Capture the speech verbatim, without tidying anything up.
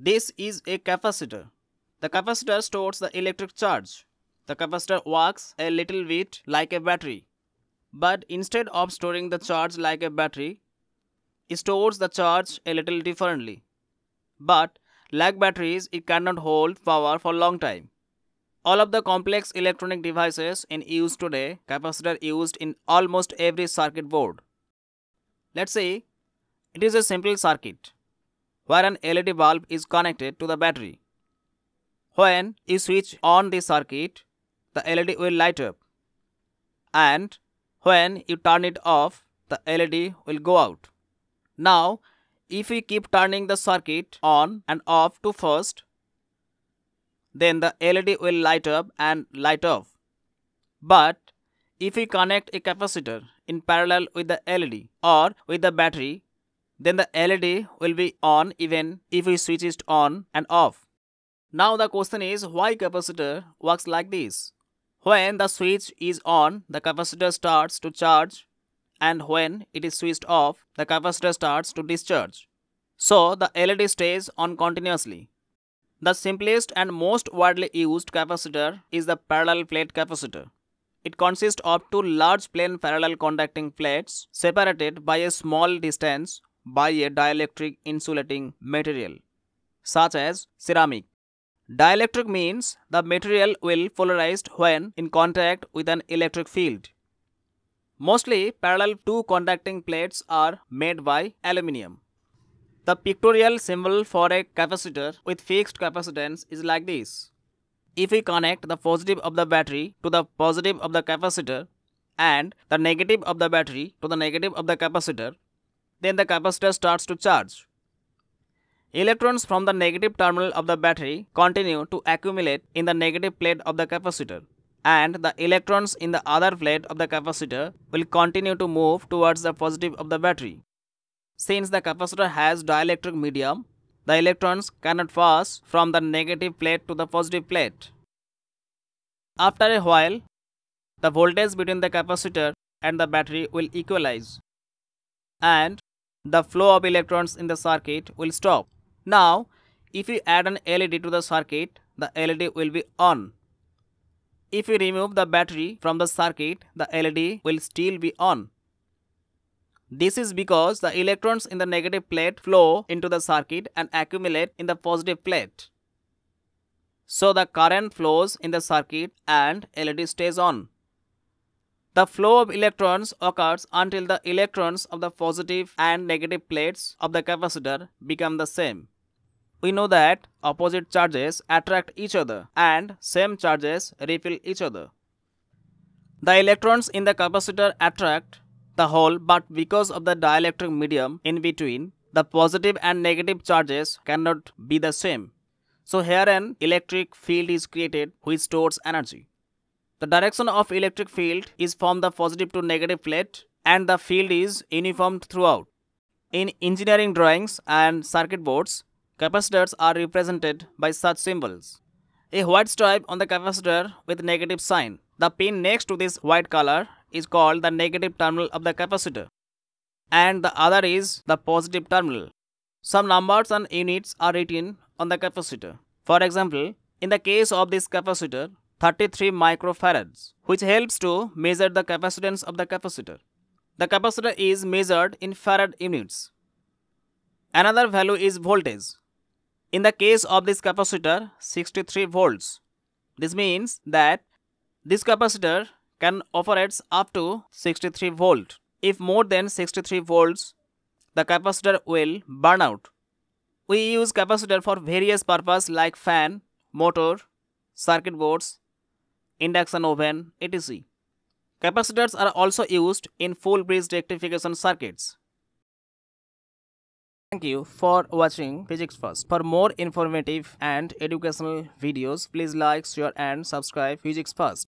This is a capacitor. The capacitor stores the electric charge. The capacitor works a little bit like a battery. But instead of storing the charge like a battery, it stores the charge a little differently. But like batteries, it cannot hold power for a long time. All of the complex electronic devices in use today, capacitor used in almost every circuit board. Let's say it is a simple circuit where an L E D bulb is connected to the battery. When you switch on the circuit, the L E D will light up, and when you turn it off, the L E D will go out. Now, if we keep turning the circuit on and off to first, then the L E D will light up and light off. But if we connect a capacitor in parallel with the L E D or with the battery, then the L E D will be on even if we switch it on and off. Now the question is, why capacitor works like this? When the switch is on, the capacitor starts to charge, and when it is switched off, the capacitor starts to discharge. So the L E D stays on continuously. The simplest and most widely used capacitor is the parallel plate capacitor. It consists of two large plane parallel conducting plates separated by a small distance by a dielectric insulating material, such as ceramic. Dielectric means the material will polarize when in contact with an electric field. Mostly parallel two conducting plates are made by aluminum. The pictorial symbol for a capacitor with fixed capacitance is like this. If we connect the positive of the battery to the positive of the capacitor and the negative of the battery to the negative of the capacitor, then the capacitor starts to charge. Electrons from the negative terminal of the battery continue to accumulate in the negative plate of the capacitor, and the electrons in the other plate of the capacitor will continue to move towards the positive of the battery. Since the capacitor has dielectric medium, the electrons cannot pass from the negative plate to the positive plate. After a while, the voltage between the capacitor and the battery will equalize, and the flow of electrons in the circuit will stop. Now, if we add an L E D to the circuit, the L E D will be on. If we remove the battery from the circuit, the L E D will still be on. This is because the electrons in the negative plate flow into the circuit and accumulate in the positive plate. So the current flows in the circuit and L E D stays on. The flow of electrons occurs until the electrons of the positive and negative plates of the capacitor become the same. We know that opposite charges attract each other and same charges repel each other. The electrons in the capacitor attract the whole, but because of the dielectric medium in between, the positive and negative charges cannot be the same. So here an electric field is created which stores energy. The direction of electric field is from the positive to negative plate, and the field is uniform throughout. In engineering drawings and circuit boards, capacitors are represented by such symbols. A white stripe on the capacitor with negative sign. The pin next to this white color is called the negative terminal of the capacitor, and the other is the positive terminal. Some numbers and units are written on the capacitor. For example, in the case of this capacitor, thirty-three microfarads, which helps to measure the capacitance of the capacitor. The capacitor is measured in farad units. Another value is voltage. In the case of this capacitor, sixty-three volts. This means that this capacitor can operate up to sixty-three volts. If more than sixty-three volts, the capacitor will burn out. We use capacitor for various purposes like fan, motor, circuit boards, induction oven, et cetera. Capacitors are also used in full bridge rectification circuits. Thank you for watching Physics Fast. For more informative and educational videos, please like, share and subscribe Physics Fast.